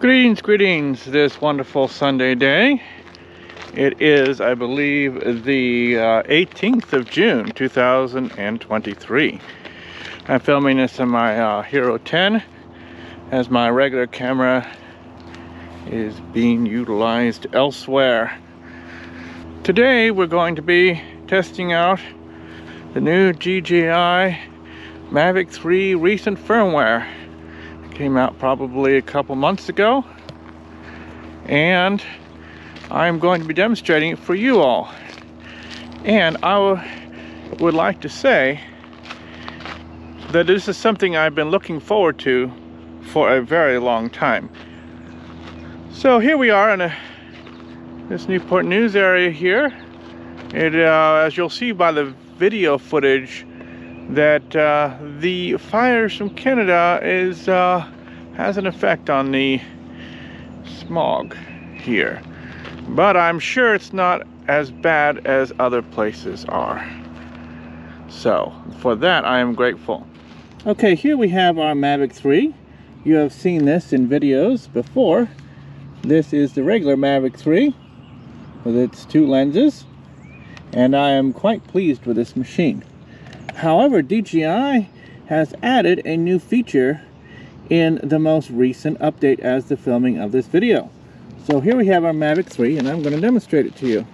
Greetings this wonderful Sunday day. It is, I believe, the 18th of June, 2023. I'm filming this in my Hero 10 as my regular camera is being utilized elsewhere. Today we're going to be testing out the new DJI Mavic 3 recent firmware. Came out probably a couple months ago, and I'm going to be demonstrating it for you all. And I would like to say that this is something I've been looking forward to for a very long time. So here we are in this Newport News area here. It, as you'll see by the video footage, that the fires from Canada is has an effect on the smog here, but I'm sure it's not as bad as other places are. So for that, I am grateful. Okay, here we have our Mavic 3. You have seen this in videos before. This is the regular Mavic 3 with its two lenses, and I am quite pleased with this machine. However, DJI has added a new feature in the most recent update as the filming of this video. So here we have our Mavic 3, and I'm going to demonstrate it to you.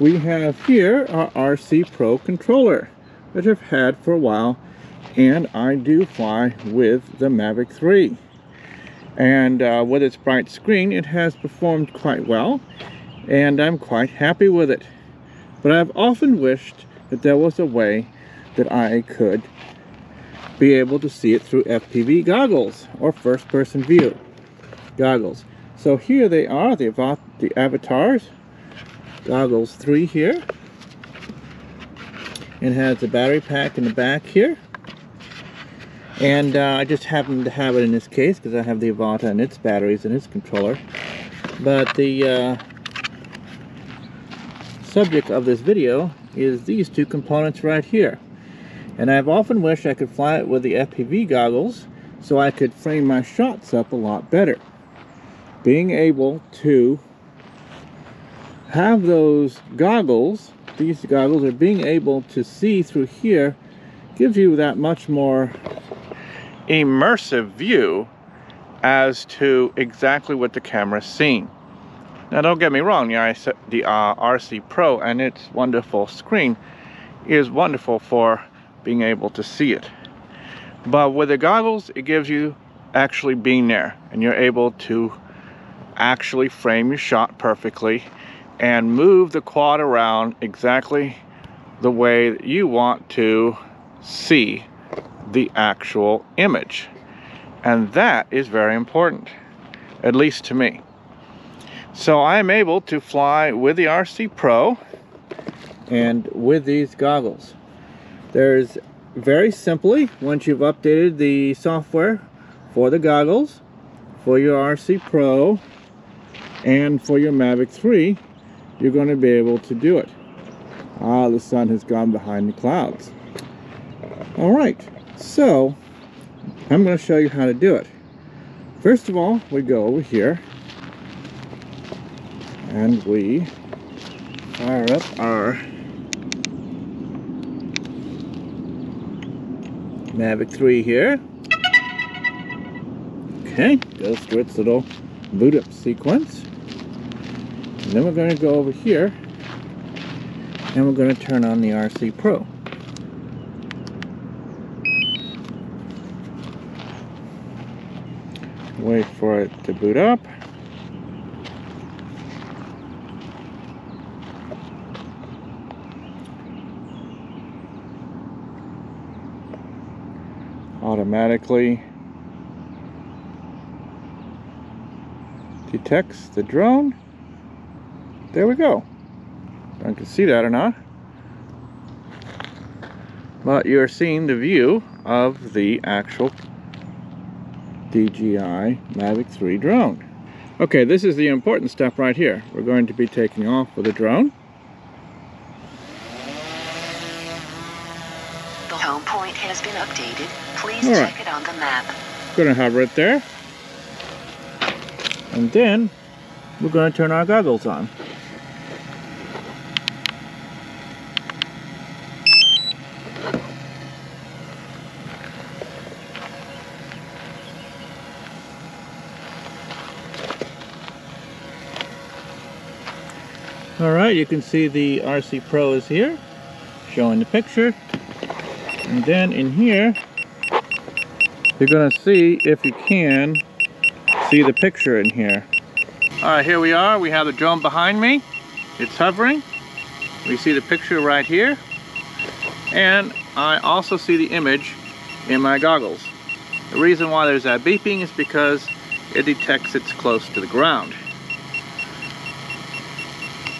We have here our RC Pro controller, which I've had for a while, and I do fly with the Mavic 3. And with its bright screen, it has performed quite well, and I'm quite happy with it. But I've often wished that there was a way that I could be able to see it through FPV goggles, or first-person view goggles. So here they are, the Avata's Goggles 3 here. It has the battery pack in the back here. And I just happen to have it in this case because I have the Avata and its batteries and its controller. But the subject of this video is these two components right here, and I've often wished I could fly it with the FPV goggles so I could frame my shots up a lot better. Being able to have those goggles, these goggles, or being able to see through here gives you that much more immersive view as to exactly what the camera's seeing. Now don't get me wrong, the RC Pro and its wonderful screen is wonderful for being able to see it. But with the goggles, it gives you actually being there, and you're able to actually frame your shot perfectly and move the quad around exactly the way that you want to see the actual image. And that is very important, at least to me. So I am able to fly with the RC Pro and with these goggles. There's very simply, once you've updated the software for the goggles, for your RC Pro, and for your Mavic 3, you're going to be able to do it. Ah, the sun has gone behind the clouds. All right, so I'm going to show you how to do it. First of all, we go over here and we fire up our Mavic 3 here. Okay, goes through its little boot up sequence. And then we're going to go over here and we're going to turn on the RC Pro. Wait for it to boot up. Automatically detects the drone. There we go. I don't know if you can see that or not, but you're seeing the view of the actual DJI Mavic 3 drone. Okay, this is the important stuff right here. We're going to be taking off with the drone. The home point has been updated. Please check it on the map. Gonna hover it there. And then we're gonna turn our goggles on. Alright, you can see the RC Pro is here, showing the picture. And then in here, you're going to see if you can see the picture in here. Alright, here we are. We have the drone behind me. It's hovering. We see the picture right here. And I also see the image in my goggles. The reason why there's that beeping is because it detects it's close to the ground.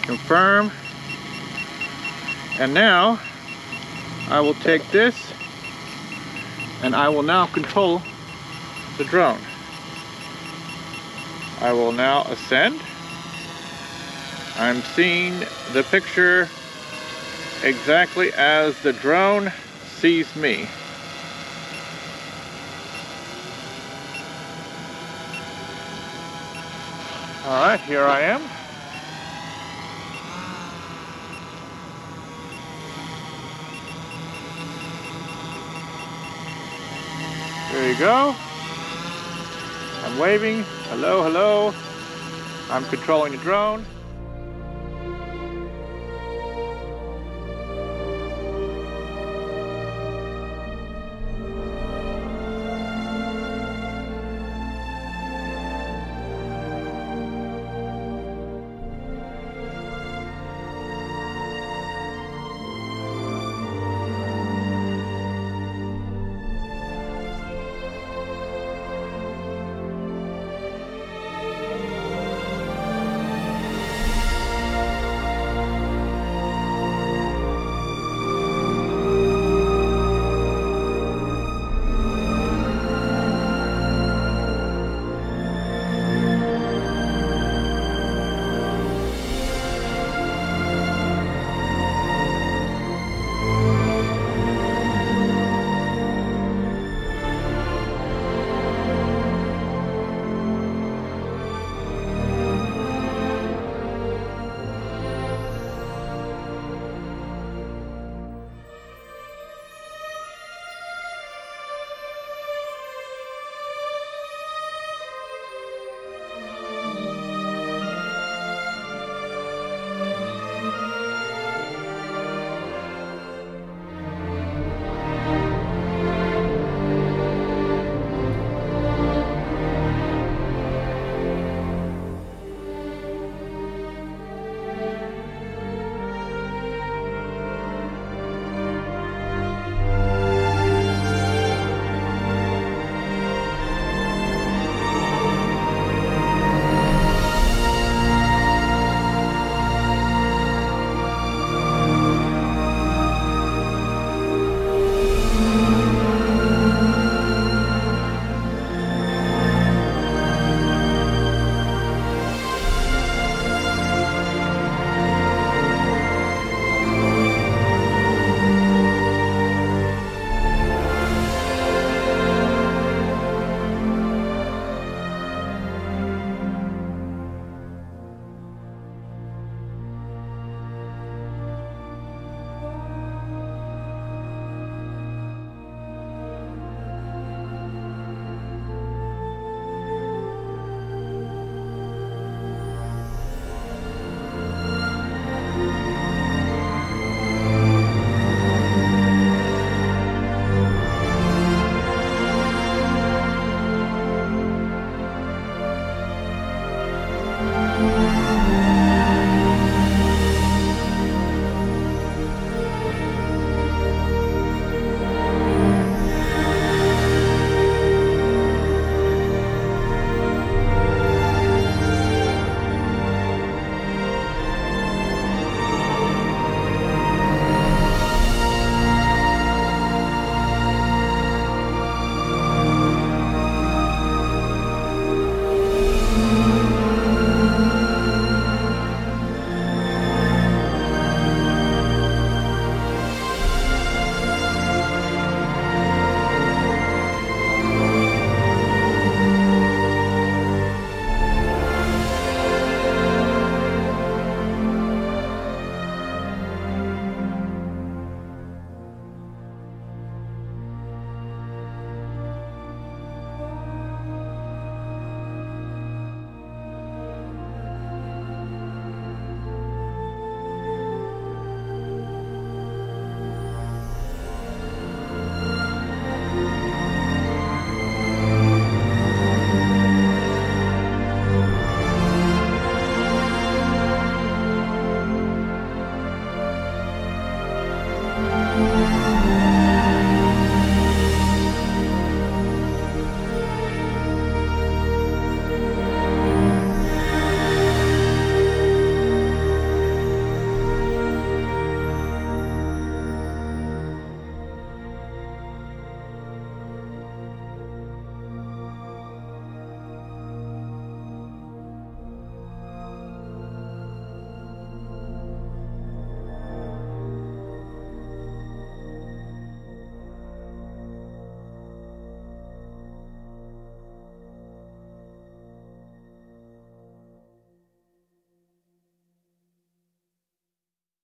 Confirm. And now I will take this and I will now control the drone. I will now ascend. I'm seeing the picture exactly as the drone sees me. All right, here I am. There you go. I'm waving. Hello, hello. I'm controlling the drone.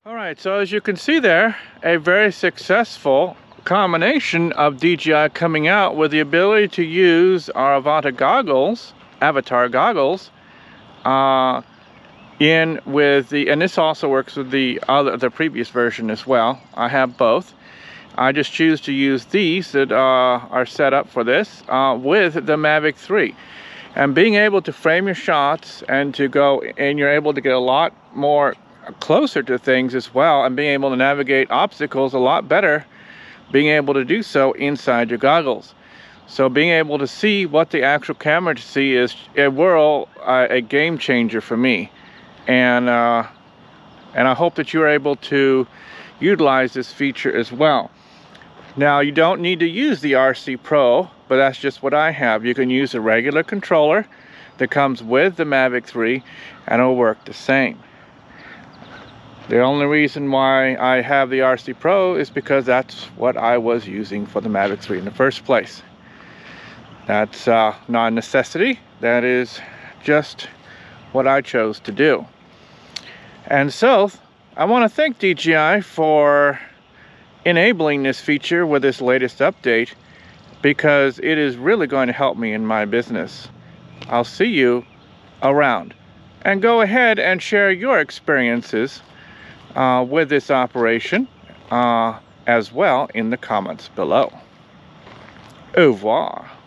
All right, so as you can see there, a very successful combination of DJI coming out with the ability to use our Avata goggles, and this also works with the previous version as well. I have both. I just choose to use these that are set up for this with the Mavic 3. And being able to frame your shots and to go, and you're able to get a lot more closer to things as well, and being able to navigate obstacles a lot better, being able to do so inside your goggles. So being able to see what the actual camera to see is a game changer for me. And I hope that you're able to utilize this feature as well. Now, you don't need to use the RC Pro, but that's just what I have. You can use a regular controller that comes with the Mavic 3 and it'll work the same. The only reason why I have the RC Pro is because that's what I was using for the Mavic 3 in the first place. That's not a necessity. That is just what I chose to do. And so, I want to thank DJI for enabling this feature with this latest update, because it is really going to help me in my business. I'll see you around. And go ahead and share your experiences with this operation as well in the comments below. Au revoir.